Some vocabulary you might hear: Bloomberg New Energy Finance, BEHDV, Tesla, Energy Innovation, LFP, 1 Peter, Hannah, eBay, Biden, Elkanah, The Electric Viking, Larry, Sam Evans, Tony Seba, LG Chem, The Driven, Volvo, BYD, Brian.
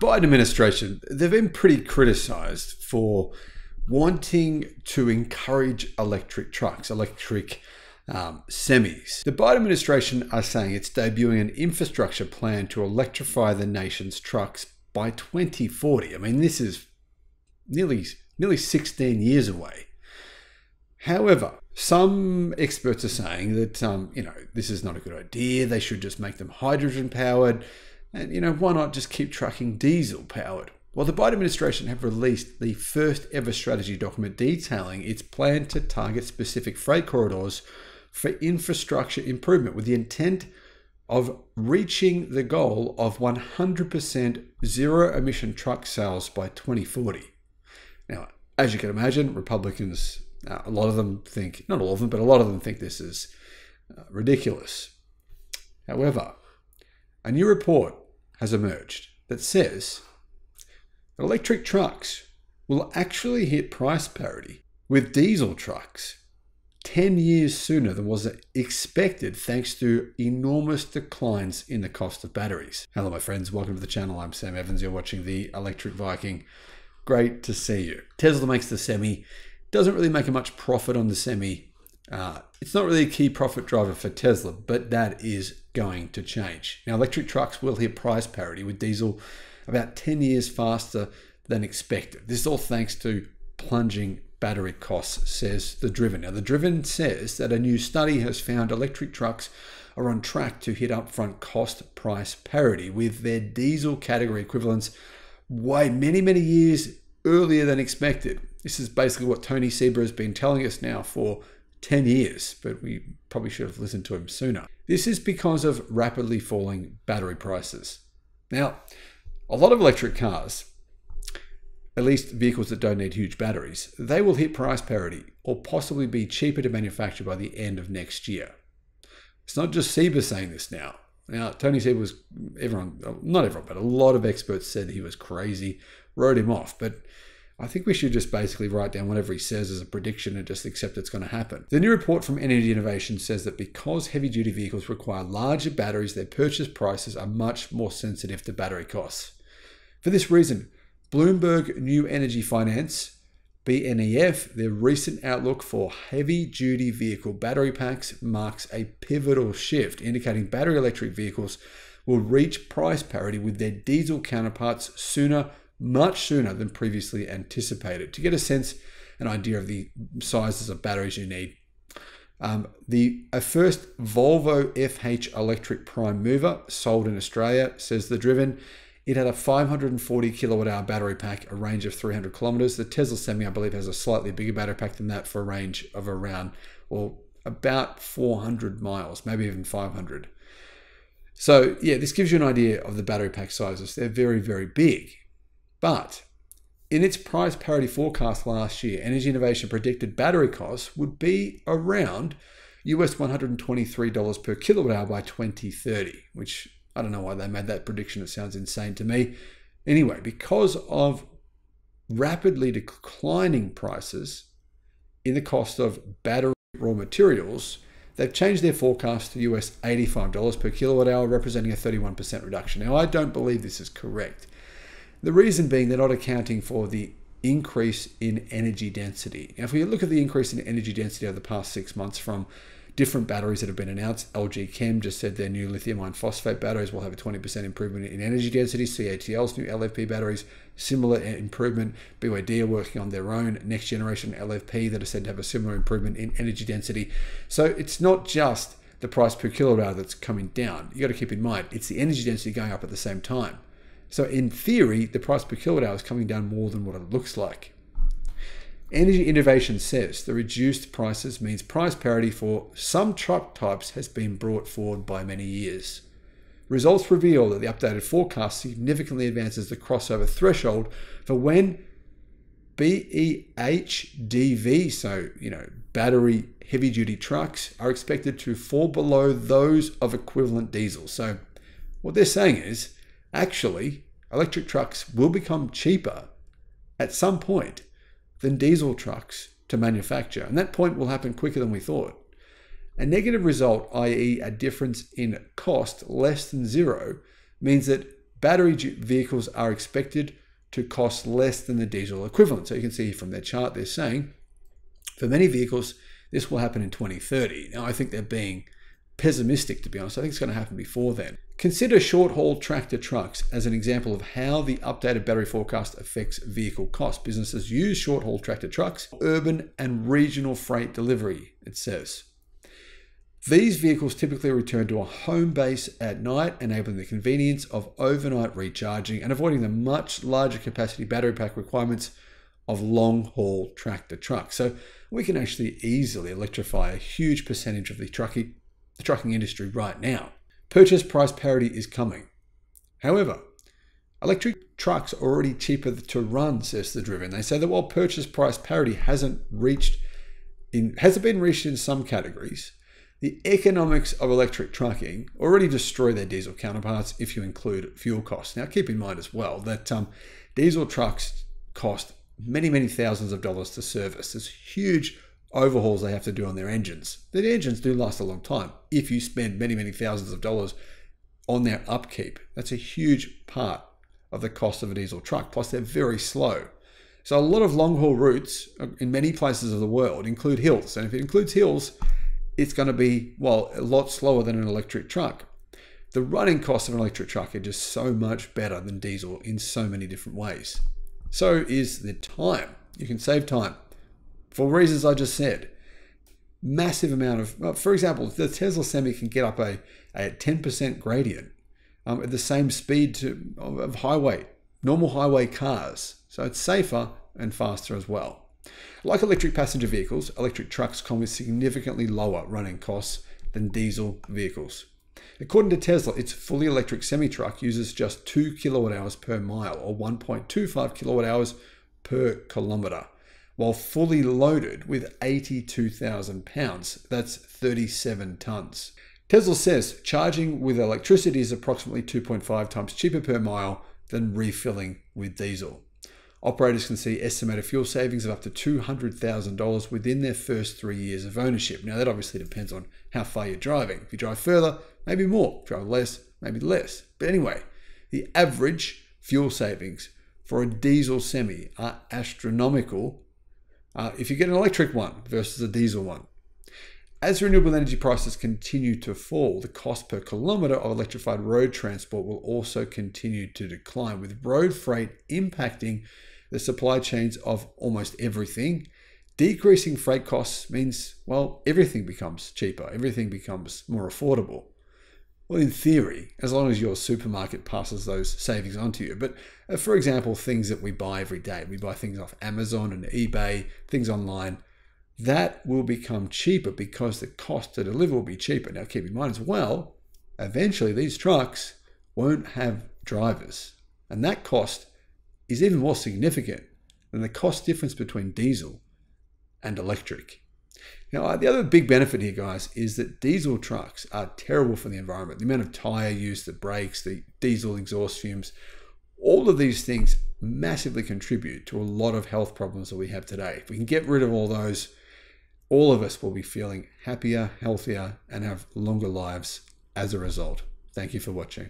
The Biden administration, they've been pretty criticized for wanting to encourage electric trucks, electric semis. The Biden administration are saying it's debuting an infrastructure plan to electrify the nation's trucks by 2040. I mean, this is nearly 16 years away. However, some experts are saying that, this is not a good idea. They should just make them hydrogen powered. And, why not just keep trucking diesel powered? Well, the Biden administration have released the first ever strategy document detailing its plan to target specific freight corridors for infrastructure improvement with the intent of reaching the goal of 100% zero emission truck sales by 2040. Now, as you can imagine, Republicans, a lot of them think, not all of them, but a lot of them think this is ridiculous. However, a new report has emerged that says electric trucks will actually hit price parity with diesel trucks 10 years sooner than was expected, thanks to enormous declines in the cost of batteries. Hello, my friends. Welcome to the channel. I'm Sam Evans. You're watching The Electric Viking. Great to see you. Tesla makes the semi. Doesn't really make much profit on the semi. It's not really a key profit driver for Tesla, but that is going to change. Now, electric trucks will hit price parity with diesel about 10 years faster than expected. This is all thanks to plunging battery costs, says The Driven. Now, The Driven says that a new study has found electric trucks are on track to hit upfront cost price parity with their diesel category equivalents way many years earlier than expected. This is basically what Tony Seba has been telling us now for 10 years, but we probably should have listened to him sooner. This is because of rapidly falling battery prices. Now, a lot of electric cars, at least vehicles that don't need huge batteries, they will hit price parity or possibly be cheaper to manufacture by the end of next year. It's not just Seba saying this now. Now, Tony Seba was, not everyone, but a lot of experts said he was crazy, wrote him off, but I think we should just basically write down whatever he says as a prediction and just accept it's going to happen. The new report from Energy Innovation says that because heavy-duty vehicles require larger batteries, their purchase prices are much more sensitive to battery costs. For this reason, Bloomberg New Energy Finance, BNEF, their recent outlook for heavy-duty vehicle battery packs marks a pivotal shift, indicating battery electric vehicles will reach price parity with their diesel counterparts sooner, much sooner than previously anticipated. To get a sense, an idea of the sizes of batteries you need, a first Volvo FH electric prime mover sold in Australia, says The Driven. It had a 540 kilowatt hour battery pack, a range of 300 kilometers. The Tesla Semi, I believe, has a slightly bigger battery pack than that for a range of around, or about 400 miles, maybe even 500. So yeah, this gives you an idea of the battery pack sizes. They're very, very big. But in its price parity forecast last year, Energy Innovation predicted battery costs would be around US $123 per kilowatt hour by 2030, which I don't know why they made that prediction. It sounds insane to me. Anyway, because of rapidly declining prices in the cost of battery raw materials, they've changed their forecast to US $85 per kilowatt hour, representing a 31% reduction. Now, I don't believe this is correct. The reason being they're not accounting for the increase in energy density. Now, if we look at the increase in energy density over the past 6 months from different batteries that have been announced, LG Chem just said their new lithium iron phosphate batteries will have a 20% improvement in energy density. CATL's new LFP batteries, similar improvement. BYD are working on their own next generation LFP that are said to have a similar improvement in energy density. So it's not just the price per kilowatt hour that's coming down. You got to keep in mind, it's the energy density going up at the same time. So in theory, the price per kilowatt hour is coming down more than what it looks like. Energy Innovation says the reduced prices means price parity for some truck types has been brought forward by many years. Results reveal that the updated forecast significantly advances the crossover threshold for when BEHDV, so, battery heavy-duty trucks, are expected to fall below those of equivalent diesel. So what they're saying is, actually, electric trucks will become cheaper at some point than diesel trucks to manufacture. And that point will happen quicker than we thought. A negative result, i.e. a difference in cost less than zero, means that battery vehicles are expected to cost less than the diesel equivalent. So you can see from their chart, they're saying for many vehicles, this will happen in 2030. Now, I think they're being pessimistic, to be honest. I think it's going to happen before then. Consider short-haul tractor trucks as an example of how the updated battery forecast affects vehicle cost. Businesses use short-haul tractor trucks, urban and regional freight delivery, it says. These vehicles typically return to a home base at night, enabling the convenience of overnight recharging and avoiding the much larger capacity battery pack requirements of long-haul tractor trucks. So we can actually easily electrify a huge percentage of the trucking industry right now. Purchase price parity is coming. However, electric trucks are already cheaper to run, says The Driven. They say that while purchase price parity hasn't been reached in some categories, the economics of electric trucking already destroy their diesel counterparts if you include fuel costs. Now, keep in mind as well that diesel trucks cost many, many thousands of dollars to service. There's huge overhauls they have to do on their engines. The engines do last a long time. If you spend many, many thousands of dollars on their upkeep, that's a huge part of the cost of a diesel truck. Plus, they're very slow. So a lot of long-haul routes in many places of the world include hills. And if it includes hills, it's going to be, well, a lot slower than an electric truck. The running costs of an electric truck are just so much better than diesel in so many different ways. So is the time. You can save time for reasons I just said. Massive amount of, well, for example, the Tesla Semi can get up a 10% gradient at the same speed of highway, normal highway cars. So it's safer and faster as well. Like electric passenger vehicles, electric trucks come with significantly lower running costs than diesel vehicles. According to Tesla, its fully electric semi-truck uses just 2 kilowatt hours per mile, or 1.25 kilowatt hours per kilometer, while fully loaded with 82,000 pounds. That's 37 tons. Tesla says charging with electricity is approximately 2.5 times cheaper per mile than refilling with diesel. Operators can see estimated fuel savings of up to $200,000 within their first 3 years of ownership. Now, that obviously depends on how far you're driving. If you drive further, maybe more. If you drive less, maybe less. But anyway, the average fuel savings for a diesel semi are astronomical if you get an electric one versus a diesel one. As renewable energy prices continue to fall, the cost per kilometre of electrified road transport will also continue to decline, with road freight impacting the supply chains of almost everything. Decreasing freight costs means, well, everything becomes cheaper, everything becomes more affordable. Well, in theory, as long as your supermarket passes those savings on to you. But for example, things that we buy every day, we buy things off Amazon and eBay, things online, that will become cheaper because the cost to deliver will be cheaper. Now, keep in mind as well, eventually these trucks won't have drivers, and that cost is even more significant than the cost difference between diesel and electric. Now, the other big benefit here, guys, is that diesel trucks are terrible for the environment. The amount of tire use, the brakes, the diesel exhaust fumes, all of these things massively contribute to a lot of health problems that we have today. If we can get rid of all those, all of us will be feeling happier, healthier, and have longer lives as a result. Thank you for watching.